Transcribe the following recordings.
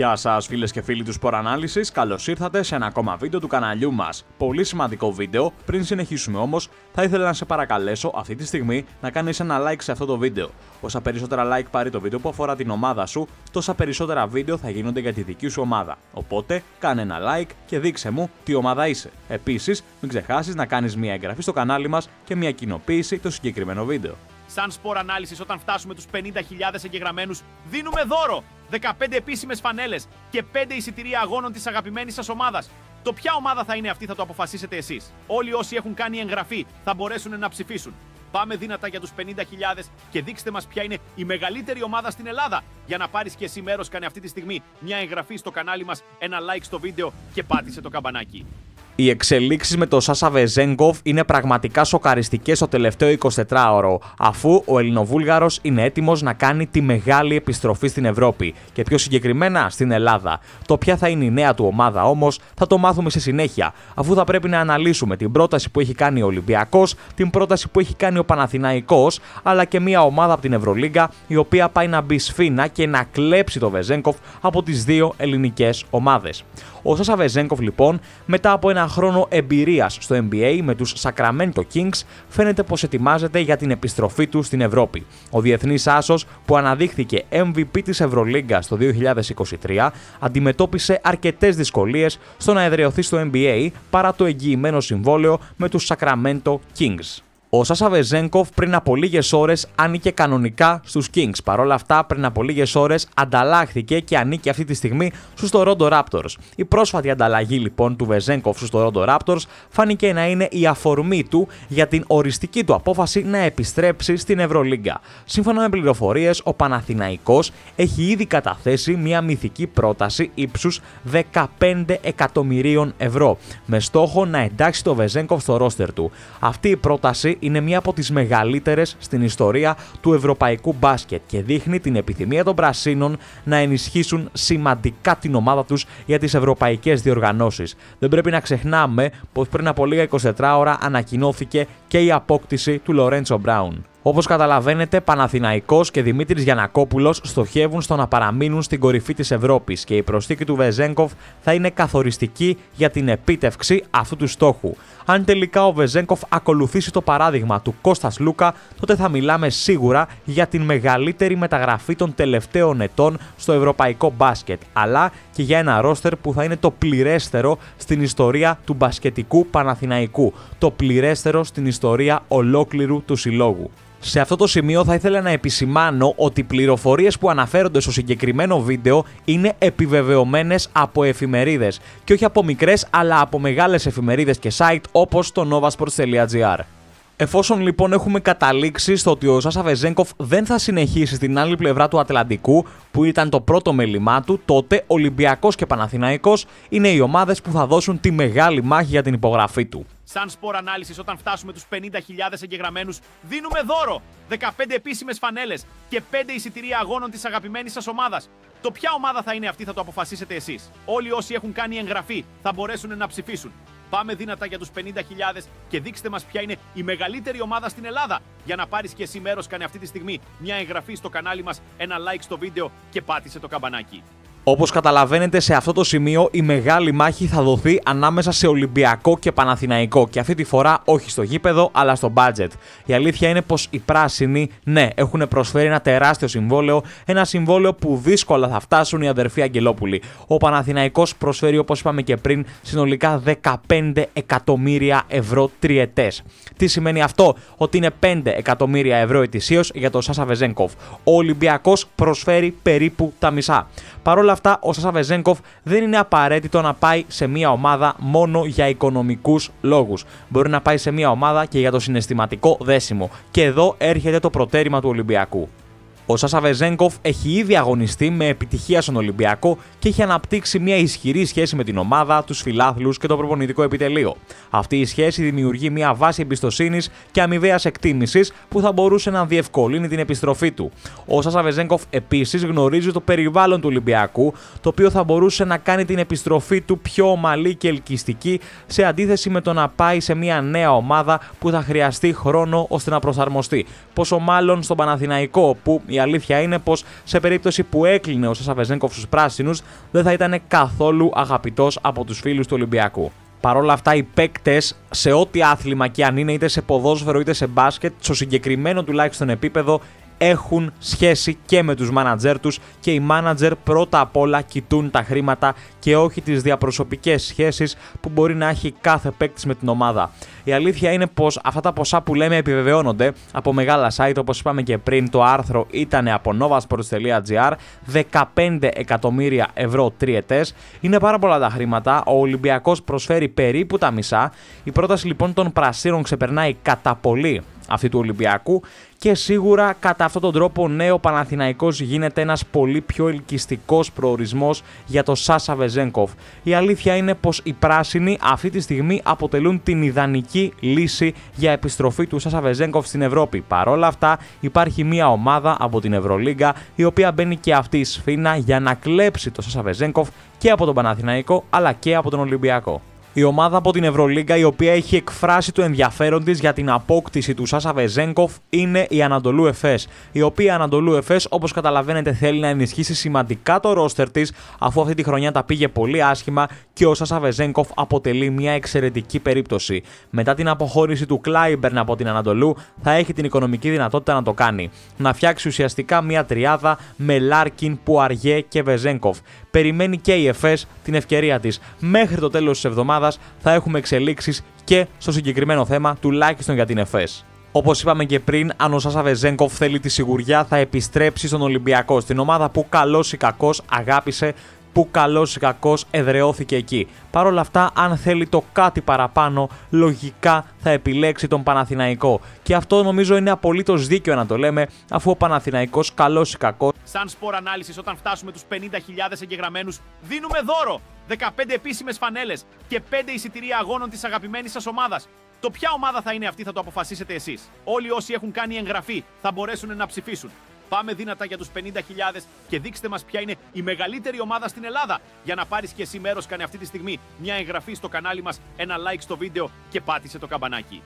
Γεια σας φίλες και φίλοι του Σπορανάλυσης, καλώς ήρθατε σε ένα ακόμα βίντεο του καναλιού μας. Πολύ σημαντικό βίντεο, πριν συνεχίσουμε όμως θα ήθελα να σε παρακαλέσω αυτή τη στιγμή να κάνεις ένα like σε αυτό το βίντεο. Όσα περισσότερα like πάρει το βίντεο που αφορά την ομάδα σου, τόσα περισσότερα βίντεο θα γίνονται για τη δική σου ομάδα. Οπότε κάνε ένα like και δείξε μου τι ομάδα είσαι. Επίσης μην ξεχάσεις να κάνεις μια εγγραφή στο κανάλι μας και μια κοινοποίηση το συγκεκριμένο βίντεο. Σαν Σπορανάλυσης, όταν φτάσουμε τους 50.000 εγγεγραμμένους, δίνουμε δώρο! 15 επίσημες φανέλες και 5 εισιτηρία αγώνων της αγαπημένης σας ομάδας. Το ποια ομάδα θα είναι αυτή θα το αποφασίσετε εσείς. Όλοι όσοι έχουν κάνει εγγραφή θα μπορέσουν να ψηφίσουν. Πάμε δυνατά για τους 50.000 και δείξτε μας ποια είναι η μεγαλύτερη ομάδα στην Ελλάδα. Για να πάρεις και εσύ μέρος, κάνε αυτή τη στιγμή μια εγγραφή στο κανάλι μας, ένα like στο βίντεο και πάτησε το καμπανάκι. Οι εξελίξεις με τον Σάσα Βεζέγκοφ είναι πραγματικά σοκαριστικές στο τελευταίο 24ωρο, αφού ο Ελληνοβούλγαρος είναι έτοιμος να κάνει τη μεγάλη επιστροφή στην Ευρώπη και πιο συγκεκριμένα στην Ελλάδα. Το ποια θα είναι η νέα του ομάδα όμως θα το μάθουμε στη συνέχεια, αφού θα πρέπει να αναλύσουμε την πρόταση που έχει κάνει ο Ολυμπιακός, την πρόταση που έχει κάνει ο Παναθηναϊκός, αλλά και μια ομάδα από την Ευρωλίγκα η οποία πάει να μπει σφήνα και να κλέψει το Βεζέγκοφ από τις δύο ελληνικές ομάδες. Ο Σάσα Βεζέγκοφ λοιπόν, μετά από ένα χρόνο εμπειρίας στο NBA με τους Sacramento Kings, φαίνεται πως ετοιμάζεται για την επιστροφή του στην Ευρώπη. Ο διεθνής άσος που αναδείχθηκε MVP της Ευρωλίγκας το 2023 αντιμετώπισε αρκετές δυσκολίες στο να εδραιωθεί στο NBA παρά το εγγυημένο συμβόλαιο με τους Sacramento Kings. Ο Σάσα Βεζέγκοφ πριν από λίγες ώρες ανήκε κανονικά στους Kings. Παρ' όλα αυτά, πριν από λίγες ώρες ανταλλάχθηκε και ανήκει αυτή τη στιγμή στους Toronto Raptors. Η πρόσφατη ανταλλαγή λοιπόν του Βεζέγκοφ στους Toronto Raptors φάνηκε να είναι η αφορμή του για την οριστική του απόφαση να επιστρέψει στην Ευρωλίγκα. Σύμφωνα με πληροφορίες, ο Παναθηναϊκός έχει ήδη καταθέσει μια μυθική πρόταση ύψους 15 εκατομμυρίων ευρώ, με στόχο να εντάξει το Βεζέγκοφ στο ρόστερ του. Αυτή η πρόταση είναι μία από τις μεγαλύτερες στην ιστορία του ευρωπαϊκού μπάσκετ και δείχνει την επιθυμία των Πρασίνων να ενισχύσουν σημαντικά την ομάδα τους για τις ευρωπαϊκές διοργανώσεις. Δεν πρέπει να ξεχνάμε πως πριν από λίγα 24 ώρα ανακοινώθηκε και η απόκτηση του Λορέντσο Μπράουν. Όπως καταλαβαίνετε, Παναθηναϊκός και Δημήτρης Γιαννακόπουλος στοχεύουν στο να παραμείνουν στην κορυφή της Ευρώπης και η προσθήκη του Βεζέγκοφ θα είναι καθοριστική για την επίτευξη αυτού του στόχου. Αν τελικά ο Βεζέγκοφ ακολουθήσει το παράδειγμα του Κώστας Λούκα, τότε θα μιλάμε σίγουρα για την μεγαλύτερη μεταγραφή των τελευταίων ετών στο ευρωπαϊκό μπάσκετ, αλλά και για ένα ρόστερ που θα είναι το πληρέστερο στην ιστορία του μπασκετικού Παναθηναϊκού, το πληρέστερο στην ιστορία ολόκληρου του συλλόγου. Σε αυτό το σημείο θα ήθελα να επισημάνω ότι οι πληροφορίες που αναφέρονται στο συγκεκριμένο βίντεο είναι επιβεβαιωμένες από εφημερίδες και όχι από μικρές αλλά από μεγάλες εφημερίδες και site όπως το novasports.gr. Εφόσον λοιπόν έχουμε καταλήξει στο ότι ο Σάσα Βεζέγκοφ δεν θα συνεχίσει στην άλλη πλευρά του Ατλαντικού, που ήταν το πρώτο μέλημά του, τότε Ολυμπιακός και Παναθηναϊκός είναι οι ομάδες που θα δώσουν τη μεγάλη μάχη για την υπογραφή του. Σαν Σπορανάλυσης, όταν φτάσουμε τους 50.000 εγγεγραμμένους, δίνουμε δώρο! 15 επίσημες φανέλες και 5 εισιτηρία αγώνων της αγαπημένης σας ομάδας. Το ποια ομάδα θα είναι αυτή θα το αποφασίσετε εσείς. Όλοι όσοι έχουν κάνει εγγραφή θα μπορέσουν να ψηφίσουν. Πάμε δυνατά για τους 50.000 και δείξτε μας ποια είναι η μεγαλύτερη ομάδα στην Ελλάδα. Για να πάρεις και εσύ μέρος, κάνε αυτή τη στιγμή μια εγγραφή στο κανάλι μας, ένα like στο βίντεο και πάτησε το καμπανάκι. Όπως καταλαβαίνετε, σε αυτό το σημείο η μεγάλη μάχη θα δοθεί ανάμεσα σε Ολυμπιακό και Παναθηναϊκό και αυτή τη φορά όχι στο γήπεδο αλλά στο μπάτζετ. Η αλήθεια είναι πως οι πράσινοι, ναι, έχουν προσφέρει ένα τεράστιο συμβόλαιο, ένα συμβόλαιο που δύσκολα θα φτάσουν οι αδερφοί Αγγελόπουλοι. Ο Παναθηναϊκός προσφέρει, όπως είπαμε και πριν, συνολικά 15 εκατομμύρια ευρώ τριετές. Τι σημαίνει αυτό? Ότι είναι 5 εκατομμύρια ευρώ ετησίως για τον Σάσα Βεζέγκοφ. Ο Ολυμπιακός προσφέρει περίπου τα μισά. Παρ' όλα αυτά, ο Σάσα Βεζέγκοφ δεν είναι απαραίτητο να πάει σε μια ομάδα μόνο για οικονομικούς λόγους. Μπορεί να πάει σε μια ομάδα και για το συναισθηματικό δέσιμο. Και εδώ έρχεται το προτέρημα του Ολυμπιακού. Ο Σάσα Βεζέγκοφ έχει ήδη αγωνιστεί με επιτυχία στον Ολυμπιακό και έχει αναπτύξει μια ισχυρή σχέση με την ομάδα, τους φιλάθλους και το προπονητικό επιτελείο. Αυτή η σχέση δημιουργεί μια βάση εμπιστοσύνης και αμοιβαίας εκτίμησης που θα μπορούσε να διευκολύνει την επιστροφή του. Ο Σάσα Βεζέγκοφ επίσης γνωρίζει το περιβάλλον του Ολυμπιακού, το οποίο θα μπορούσε να κάνει την επιστροφή του πιο ομαλή και ελκυστική, σε αντίθεση με το να πάει σε μια νέα ομάδα που θα χρειαστεί χρόνο ώστε να προσαρμοστεί. Πόσο μάλλον στον Παναθηναϊκό, που η Η αλήθεια είναι πως σε περίπτωση που έκλεινε ο Σάσα Βεζένκοφ στους πράσινους, δεν θα ήταν καθόλου αγαπητός από τους φίλους του Ολυμπιακού. Παρ' όλα αυτά, οι παίκτες, σε ό,τι άθλημα και αν είναι, είτε σε ποδόσφαιρο είτε σε μπάσκετ, στο συγκεκριμένο τουλάχιστον επίπεδο, έχουν σχέση και με τους μάνατζερ τους, και οι μάνατζερ πρώτα απ' όλα κοιτούν τα χρήματα και όχι τις διαπροσωπικές σχέσεις που μπορεί να έχει κάθε παίκτης με την ομάδα. Η αλήθεια είναι πως αυτά τα ποσά που λέμε επιβεβαιώνονται από μεγάλα site, όπως είπαμε και πριν, το άρθρο ήταν από novasports.gr, 15 εκατομμύρια ευρώ τριετές. Είναι πάρα πολλά τα χρήματα, ο Ολυμπιακός προσφέρει περίπου τα μισά. Η πρόταση λοιπόν των πρασίνων ξεπερνάει κατά πολύ αυτή του Ολυμπιακού, και σίγουρα κατά αυτόν τον τρόπο ο Παναθηναϊκός γίνεται ένας πολύ πιο ελκυστικός προορισμός για το Σάσα Βεζένκοφ. Η αλήθεια είναι πως οι πράσινοι αυτή τη στιγμή αποτελούν την ιδανική λύση για επιστροφή του Σάσα Βεζένκοφ στην Ευρώπη. Παρ' όλα αυτά, υπάρχει μια ομάδα από την Ευρωλίγκα η οποία μπαίνει και αυτή η σφήνα για να κλέψει το Σάσα Βεζένκοφ και από τον Παναθηναϊκό αλλά και από τον Ολυμπιακό. Η ομάδα από την Ευρωλίγκα, η οποία έχει εκφράσει το ενδιαφέρον της για την απόκτηση του Σάσα Βεζένκοφ, είναι η Ανατολού Εφές. Η οποία Ανατολού Εφές, όπως καταλαβαίνετε, θέλει να ενισχύσει σημαντικά το ρόστερ της, αφού αυτή τη χρονιά τα πήγε πολύ άσχημα και ο Σάσα Βεζένκοφ αποτελεί μια εξαιρετική περίπτωση. Μετά την αποχώρηση του Κλάιμπερν από την Ανατολού, θα έχει την οικονομική δυνατότητα να το κάνει. Να φτιάξει ουσιαστικά μια τριάδα με Λάρκιν, Πουαριέ και Βεζένκοφ. Περιμένει και η Εφές την ευκαιρία της. Μέχρι το τέλος της εβδομάδας θα έχουμε εξελίξεις και στο συγκεκριμένο θέμα, τουλάχιστον για την Εφές. Όπως είπαμε και πριν, αν ο Σάσα Βεζένκοφ θέλει τη σιγουριά, θα επιστρέψει στον Ολυμπιακό, στην ομάδα που καλός ή κακός αγάπησε, που καλός ή κακός εδραιώθηκε εκεί. Παρ' όλα αυτά, αν θέλει το κάτι παραπάνω, λογικά θα επιλέξει τον Παναθηναϊκό. Και αυτό νομίζω είναι απολύτως δίκαιο να το λέμε, αφού ο Παναθηναϊκός καλός ή κακός. Σαν σπορ ανάλυσης, όταν φτάσουμε τους 50.000 εγγεγραμμένους, δίνουμε δώρο! 15 επίσημες φανέλες και 5 εισιτηρία αγώνων της αγαπημένης σας ομάδας. Το ποια ομάδα θα είναι αυτή θα το αποφασίσετε εσείς. Όλοι όσοι έχουν κάνει εγγραφή θα μπορέσουν να ψηφίσουν. Πάμε δυνατά για τους 50.000 και δείξτε μας ποια είναι η μεγαλύτερη ομάδα στην Ελλάδα. Για να πάρεις και εσύ μέρος, κάνε αυτή τη στιγμή μια εγγραφή στο κανάλι μας, ένα like στο βίντεο και πάτησε το καμπανάκι.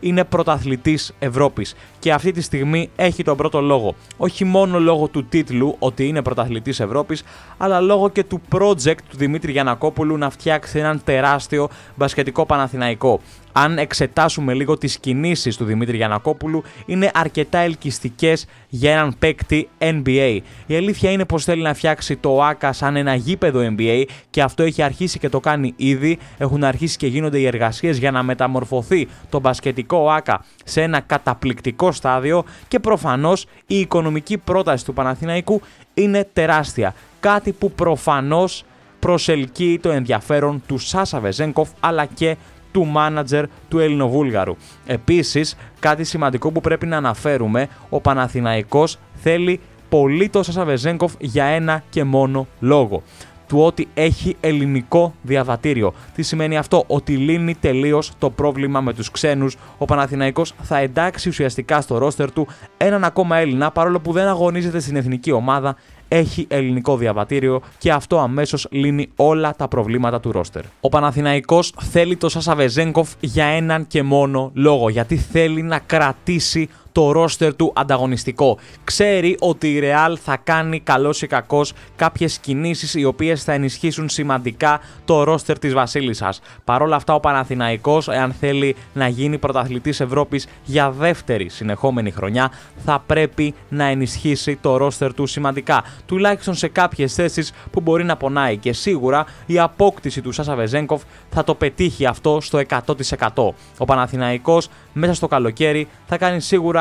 Είναι πρωταθλητής Ευρώπης και αυτή τη στιγμή έχει τον πρώτο λόγο. Όχι μόνο λόγω του τίτλου ότι είναι πρωταθλητής Ευρώπης, αλλά λόγω και του project του Δημήτρη Γιαννακόπουλου να φτιάξει έναν τεράστιο μπασκετικό Παναθηναϊκό. Αν εξετάσουμε λίγο τις κινήσεις του Δημήτρη Γιαννακόπουλου, είναι αρκετά ελκυστικές για έναν παίκτη NBA. Η αλήθεια είναι πως θέλει να φτιάξει το ΆΚΑ σαν ένα γήπεδο NBA και αυτό έχει αρχίσει και το κάνει ήδη. Έχουν αρχίσει και γίνονται οι εργασίες για να μεταμορφωθεί το μπασκετικό ΆΚΑ σε ένα καταπληκτικό στάδιο και προφανώς η οικονομική πρόταση του Παναθηναϊκού είναι τεράστια. Κάτι που προφανώς προσελκύει το ενδιαφέρον του Σάσα Βεζένκοφ αλλά και του μάνατζερ του Ελληνοβούλγαρου. Επίσης, κάτι σημαντικό που πρέπει να αναφέρουμε, ο Παναθηναϊκός θέλει πολύ το Σάσα Βεζένκοφ για ένα και μόνο λόγο. Του ότι έχει ελληνικό διαβατήριο. Τι σημαίνει αυτό? Ότι λύνει τελείως το πρόβλημα με τους ξένους. Ο Παναθηναϊκός θα εντάξει ουσιαστικά στο ρόστερ του έναν ακόμα Έλληνα, παρόλο που δεν αγωνίζεται στην εθνική ομάδα, έχει ελληνικό διαβατήριο και αυτό αμέσως λύνει όλα τα προβλήματα του ρόστερ. Ο Παναθηναϊκός θέλει το Σάσα Βεζένκοφ για έναν και μόνο λόγο, γιατί θέλει να κρατήσει το ρόστερ του ανταγωνιστικό. Ξέρει ότι η Ρεάλ θα κάνει καλός ή κακός κάποιες κινήσεις οι οποίες θα ενισχύσουν σημαντικά το ρόστερ της Βασίλισσας. Παρ' όλα αυτά, ο Παναθηναϊκός, εάν θέλει να γίνει πρωταθλητής Ευρώπης για δεύτερη συνεχόμενη χρονιά, θα πρέπει να ενισχύσει το ρόστερ του σημαντικά, τουλάχιστον σε κάποιες θέσεις που μπορεί να πονάει, και σίγουρα η απόκτηση του Σάσα Βεζένκοφ θα το πετύχει αυτό στο 100%. Ο Παναθηναϊκός μέσα στο καλοκαίρι θα κάνει σίγουρα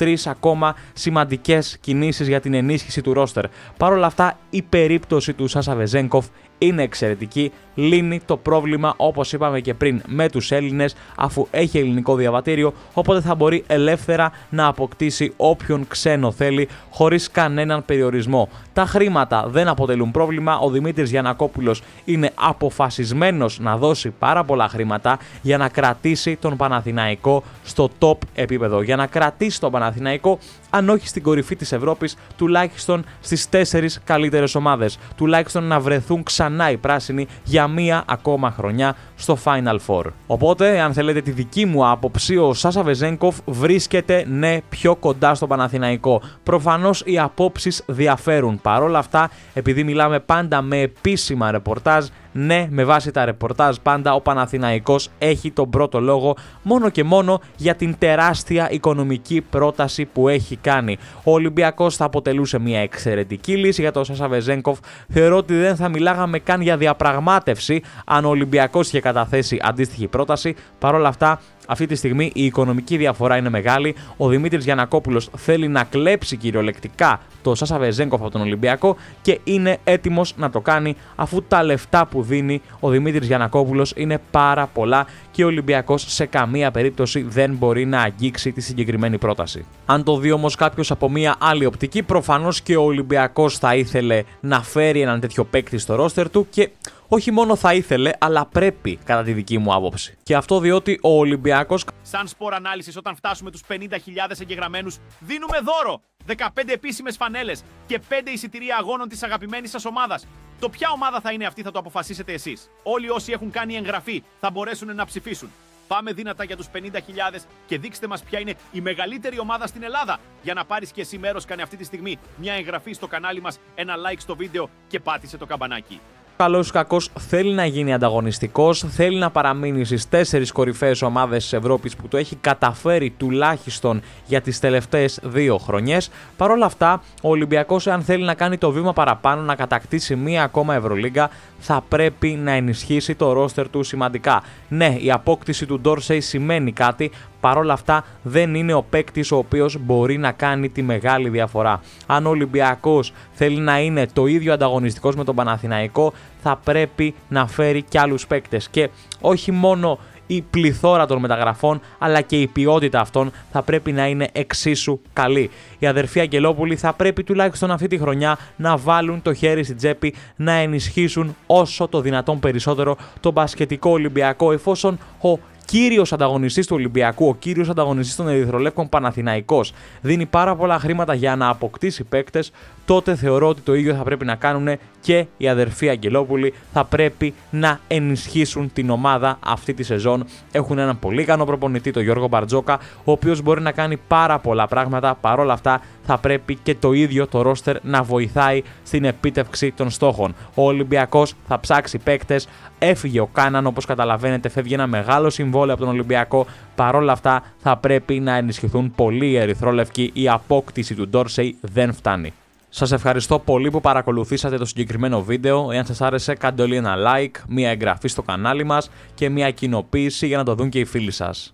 2-3 ακόμα σημαντικές κινήσεις για την ενίσχυση του ρόστερ. Παρ' όλα αυτά, η περίπτωση του Σάσα Βεζένκοφ είναι εξαιρετική. Λύνει το πρόβλημα, όπως είπαμε και πριν, με τους Έλληνες, αφού έχει ελληνικό διαβατήριο, οπότε θα μπορεί ελεύθερα να αποκτήσει όποιον ξένο θέλει, χωρίς κανέναν περιορισμό. Τα χρήματα δεν αποτελούν πρόβλημα. Ο Δημήτρης Γιαννακόπουλος είναι αποφασισμένος να δώσει πάρα πολλά χρήματα για να κρατήσει τον Παναθηναϊκό στο top επίπεδο. Για να κρατήσει τον Παναθηναϊκό, αν όχι στην κορυφή της Ευρώπης, τουλάχιστον στις 4 καλύτερες ομάδες. Τουλάχιστον να βρεθούν ξανά ξανά οι πράσινοι για μία ακόμα χρονιά στο Final Four. Οπότε, αν θέλετε τη δική μου άποψη, ο Σάσα Βεζένκοφ βρίσκεται, ναι, πιο κοντά στο Παναθηναϊκό. Προφανώς οι απόψεις διαφέρουν. Παρ' όλα αυτά, επειδή μιλάμε πάντα με επίσημα ρεπορτάζ, ναι, με βάση τα ρεπορτάζ πάντα ο Παναθηναϊκός έχει τον πρώτο λόγο, μόνο και μόνο για την τεράστια οικονομική πρόταση που έχει κάνει. Ο Ολυμπιακός θα αποτελούσε μια εξαιρετική λύση για τον Σάσα Βεζένκοφ. Θεωρώ ότι δεν θα μιλάγαμε καν για διαπραγμάτευση αν ο Ολυμπιακός είχε καταθέσει αντίστοιχη πρόταση. Παρ' όλα αυτά, αυτή τη στιγμή η οικονομική διαφορά είναι μεγάλη. Ο Δημήτρης Γιαννακόπουλος θέλει να κλέψει κυριολεκτικά το Σάσα Βεζένκοφ από τον Ολυμπιακό και είναι έτοιμος να το κάνει, αφού τα λεφτά που δίνει ο Δημήτρης Γιαννακόπουλος είναι πάρα πολλά και ο Ολυμπιακός σε καμία περίπτωση δεν μπορεί να αγγίξει τη συγκεκριμένη πρόταση. Αν το δει όμως κάποιος από μια άλλη οπτική, προφανώς και ο Ολυμπιακός θα ήθελε να φέρει έναν τέτοιο παίκτη στο ρόστερ του και όχι μόνο θα ήθελε, αλλά πρέπει, κατά τη δική μου άποψη. Και αυτό διότι ο Ολυμπιακός, σαν σπορ ανάλυσης, όταν φτάσουμε τους 50.000 εγγεγραμμένους, δίνουμε δώρο! 15 επίσημες φανέλες και 5 εισιτηρία αγώνων της αγαπημένης σας ομάδας. Το ποια ομάδα θα είναι αυτή θα το αποφασίσετε εσείς. Όλοι όσοι έχουν κάνει εγγραφή θα μπορέσουν να ψηφίσουν. Πάμε δύνατα για τους 50.000 και δείξτε μας ποια είναι η μεγαλύτερη ομάδα στην Ελλάδα. Για να πάρεις και εσύ μέρος, κάνε αυτή τη στιγμή μια εγγραφή στο κανάλι μας, ένα like στο βίντεο και πάτησε το καμπανάκι. Καλός ή κακός θέλει να γίνει ανταγωνιστικός, θέλει να παραμείνει στις 4 κορυφαίες ομάδες της Ευρώπης που το έχει καταφέρει τουλάχιστον για τις τελευταίες 2 χρονιές. Παρ' όλα αυτά, ο Ολυμπιακός, εάν θέλει να κάνει το βήμα παραπάνω, να κατακτήσει μία ακόμα Ευρωλίγκα, θα πρέπει να ενισχύσει το ρόστερ του σημαντικά. Ναι, η απόκτηση του Ντόρσεϊ σημαίνει κάτι. Παρ' όλα αυτά, δεν είναι ο παίκτης ο οποίος μπορεί να κάνει τη μεγάλη διαφορά. Αν ο Ολυμπιακός θέλει να είναι το ίδιο ανταγωνιστικός με τον Παναθηναϊκό, θα πρέπει να φέρει κι άλλους παίκτες. Και όχι μόνο η πληθώρα των μεταγραφών, αλλά και η ποιότητα αυτών θα πρέπει να είναι εξίσου καλή. Οι αδερφοί Αγγελόπουλοι θα πρέπει τουλάχιστον αυτή τη χρονιά να βάλουν το χέρι στην τσέπη, να ενισχύσουν όσο το δυνατόν περισσότερο τον μπασκετικό Ολυμπιακό, εφόσον ο κύριος ανταγωνιστής του Ολυμπιακού, ο κύριος ανταγωνιστής των ερυθρολεύκων Παναθηναϊκός, δίνει πάρα πολλά χρήματα για να αποκτήσει παίκτες, τότε θεωρώ ότι το ίδιο θα πρέπει να κάνουν και οι αδερφοί Αγγελόπουλοι. Θα πρέπει να ενισχύσουν την ομάδα αυτή τη σεζόν. Έχουν έναν πολύ ικανό προπονητή, τον Γιώργο Μπαρτζόκα, ο οποίος μπορεί να κάνει πάρα πολλά πράγματα. Παρ' όλα αυτά, θα πρέπει και το ίδιο το ρόστερ να βοηθάει στην επίτευξη των στόχων. Ο Ολυμπιακός θα ψάξει παίκτες. Έφυγε ο Κάναν, όπως καταλαβαίνετε, φεύγει ένα μεγάλο συμβόλαιο από τον Ολυμπιακό. Παρ' όλα αυτά, θα πρέπει να ενισχυθούν πολύ οι ερυθρόλευκοι. Η απόκτηση του Ντόρσεϊ δεν φτάνει. Σας ευχαριστώ πολύ που παρακολουθήσατε το συγκεκριμένο βίντεο. Εάν σας άρεσε, κάντε όλοι ένα like, μια εγγραφή στο κανάλι μας και μια κοινοποίηση για να το δουν και οι φίλοι σας.